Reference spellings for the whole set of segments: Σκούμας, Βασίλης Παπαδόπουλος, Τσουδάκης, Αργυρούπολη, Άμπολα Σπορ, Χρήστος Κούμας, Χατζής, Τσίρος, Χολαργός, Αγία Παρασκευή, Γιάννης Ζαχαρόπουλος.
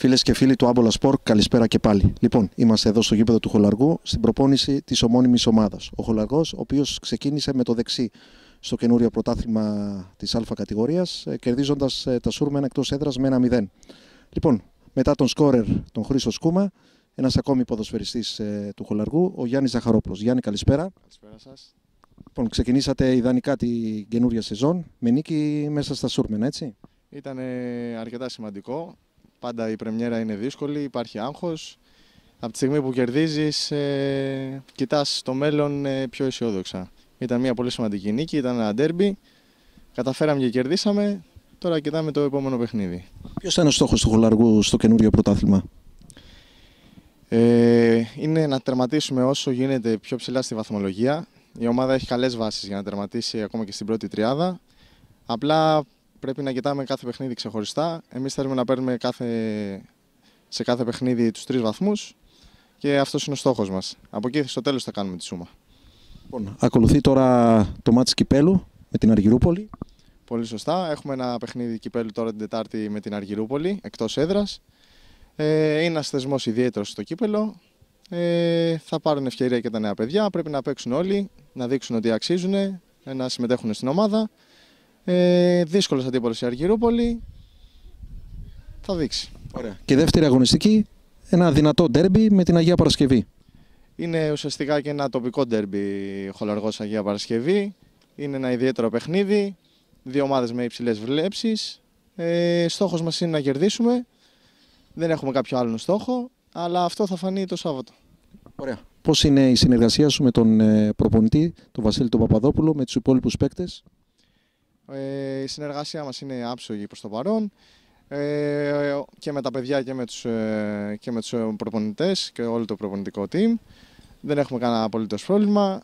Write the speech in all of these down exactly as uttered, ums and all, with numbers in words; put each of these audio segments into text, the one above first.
Φίλες και φίλοι του Άμπολα Σπορ, καλησπέρα και πάλι. Λοιπόν, είμαστε εδώ στο γήπεδο του Χολαργού στην προπόνηση της ομώνυμης ομάδας. Ο Χολαργός, ο οποίος ξεκίνησε με το δεξί στο καινούριο πρωτάθλημα της Α κατηγορίας, κερδίζοντας τα Σούρμεν εκτός έδρας με ένα μηδέν. Λοιπόν, μετά τον σκόρερ τον Χρήστο Κούμα, ένας ακόμη ποδοσφαιριστής του Χολαργού, ο Γιάννης Ζαχαρόπουλος. Γιάννη, καλησπέρα. Καλησπέρα σας. Λοιπόν, ξεκινήσατε ιδανικά την καινούρια σεζόν με νίκη μέσα στα Σούρμεν, έτσι. Ήταν αρκετά σημαντικό. Πάντα η πρεμιέρα είναι δύσκολη, υπάρχει άγχος. Από τη στιγμή που κερδίζεις, ε, κοιτάς το μέλλον ε, πιο αισιόδοξα. Ήταν μια πολύ σημαντική νίκη, ήταν ένα ντέρμπι. Καταφέραμε και κερδίσαμε. Τώρα κοιτάμε το επόμενο παιχνίδι. Ποιος ήταν ο στόχος του Χολαργού στο καινούριο πρωτάθλημα? Ε, είναι να τερματίσουμε όσο γίνεται πιο ψηλά στη βαθμολογία. Η ομάδα έχει καλές βάσεις για να τερματίσει ακόμα και στην πρώτη τριάδα. Απλά πρέπει να κοιτάμε κάθε παιχνίδι ξεχωριστά. Εμείς θέλουμε να παίρνουμε κάθε... σε κάθε παιχνίδι τους τρεις βαθμούς και αυτός είναι ο στόχος μας. Από εκεί στο τέλος θα κάνουμε τη σούμα. Λοιπόν, ακολουθεί τώρα το μάτς κυπέλου με την Αργυρούπολη. Πολύ σωστά. Έχουμε ένα παιχνίδι κυπέλου τώρα την Τετάρτη με την Αργυρούπολη, εκτός έδρας. Ε, είναι ένας θεσμός ιδιαίτερος στο κύπελο. Ε, θα πάρουν ευκαιρία και τα νέα παιδιά. Πρέπει να παίξουν όλοι, να δείξουν ότι αξίζουν, να συμμετέχουν στην ομάδα. Ε, δύσκολος αντίπαλος η Αργυρούπολη, θα δείξει. Ωραία. Και δεύτερη αγωνιστική, ένα δυνατό ντέρμπι με την Αγία Παρασκευή. Είναι ουσιαστικά και ένα τοπικό ντέρμπι Χολαργός Αγία Παρασκευή. Είναι ένα ιδιαίτερο παιχνίδι, δύο ομάδες με υψηλές βλέψεις. Ε, στόχος μας είναι να κερδίσουμε, δεν έχουμε κάποιο άλλο στόχο, αλλά αυτό θα φανεί το Σάββατο. Ωραία. Πώς είναι η συνεργασία σου με τον προπονητή, τον Βασίλη τον Παπαδόπουλο, με τους υπόλοιπους παίκτες? Η συνεργασία μας είναι άψογη προς το παρόν και με τα παιδιά και με τους, και με τους προπονητές και όλο το προπονητικό team. Δεν έχουμε κανένα απολύτως πρόβλημα.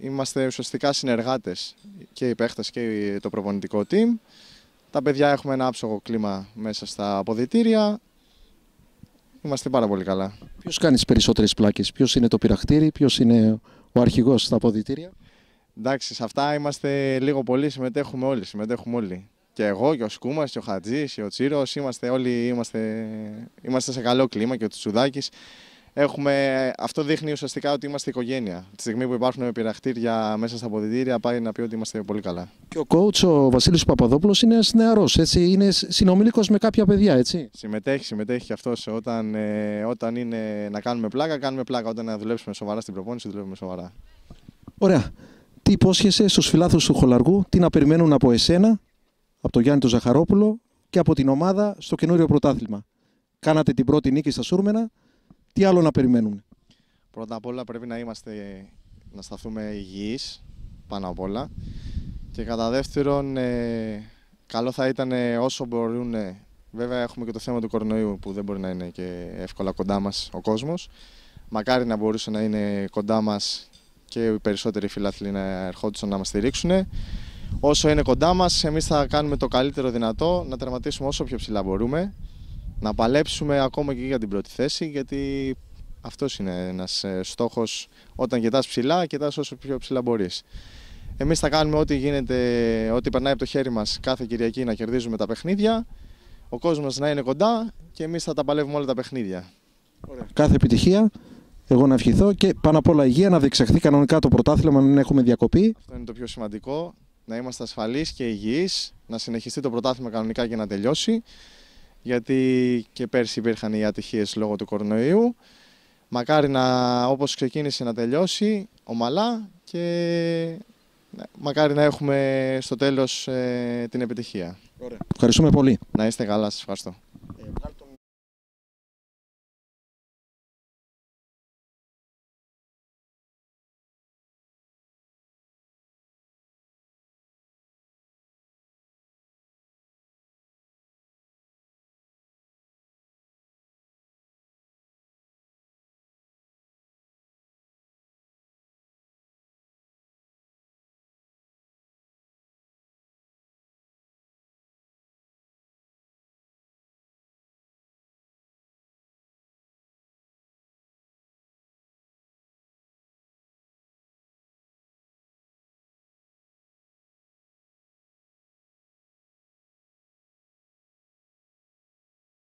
Είμαστε ουσιαστικά συνεργάτες και οι παίχτες και το προπονητικό team. Τα παιδιά έχουμε ένα άψογο κλίμα μέσα στα αποδυτήρια. Είμαστε πάρα πολύ καλά. Ποιος κάνει τις περισσότερες πλάκες? Ποιος είναι το πειραχτήρι? Ποιος είναι ο αρχηγός στα αποδυτήρια? Εντάξει, σε αυτά είμαστε λίγο πολύ, συμμετέχουμε όλοι, συμμετέχουμε όλοι. Και εγώ και ο Σκούμας και ο Χατζής και ο Τσίρος, είμαστε όλοι, είμαστε, είμαστε σε καλό κλίμα και ο Τσουδάκης. Έχουμε, αυτό δείχνει ουσιαστικά ότι είμαστε οικογένεια. Τη στιγμή που υπάρχουν πειραχτήρια μέσα στα αποδυτήρια, πάει να πει ότι είμαστε πολύ καλά. Και ο coach, ο Βασίλης Παπαδόπουλος, είναι ένας νεαρός, έτσι, είναι συνομήλικος με κάποια παιδιά, έτσι. Συμμετέχει, συμμετέχει και αυτός. Όταν, ε, όταν είναι να κάνουμε πλάκα, κάνουμε πλάκα. Όταν να δουλέψουμε σοβαρά στην προπόνηση, δουλεύουμε σοβαρά. Ωραία. Τι υπόσχεσαι στους φιλάθλους του Χολαργού, τι να περιμένουν από εσένα, από τον Γιάννη τον Ζαχαρόπουλο και από την ομάδα στο καινούριο πρωτάθλημα? Κάνατε την πρώτη νίκη στα Σούρμενα, τι άλλο να περιμένουν? Πρώτα απ' όλα πρέπει να είμαστε, να σταθούμε υγιείς πάνω απ' όλα. Και κατά δεύτερον, καλό θα ήταν όσο μπορούν, βέβαια έχουμε και το θέμα του κορονοϊού που δεν μπορεί να είναι και εύκολα κοντά μας ο κόσμος. Μακάρι να μπορούσε να είναι κοντά μας και οι περισσότεροι φιλάθλοι να ερχόντουσαν να μας στηρίξουν. Όσο είναι κοντά μας, εμείς θα κάνουμε το καλύτερο δυνατό, να τερματίσουμε όσο πιο ψηλά μπορούμε, να παλέψουμε ακόμα και για την πρώτη θέση, γιατί αυτός είναι ένας στόχος. Όταν κοιτάς ψηλά, κοιτάς όσο πιο ψηλά μπορείς. Εμείς θα κάνουμε ό,τι γίνεται, ό,τι περνάει από το χέρι μας κάθε Κυριακή να κερδίζουμε τα παιχνίδια, ο κόσμος να είναι κοντά και εμείς θα τα παλεύουμε όλα τα παιχνίδια. Ωραία. Κάθε επιτυχία. Εγώ να ευχηθώ και πάνω απ' όλα υγεία, να διεξαχθεί κανονικά το πρωτάθλημα, να μην έχουμε διακοπή. Αυτό είναι το πιο σημαντικό, να είμαστε ασφαλείς και υγιείς, να συνεχιστεί το πρωτάθλημα κανονικά και να τελειώσει. Γιατί και πέρσι υπήρχαν οι ατυχίες λόγω του κορονοϊού. Μακάρι να, όπως ξεκίνησε, να τελειώσει ομαλά και μακάρι να έχουμε στο τέλος ε, την επιτυχία. Ωραία. Ευχαριστούμε πολύ. Να είστε καλά, σας ευχαριστώ.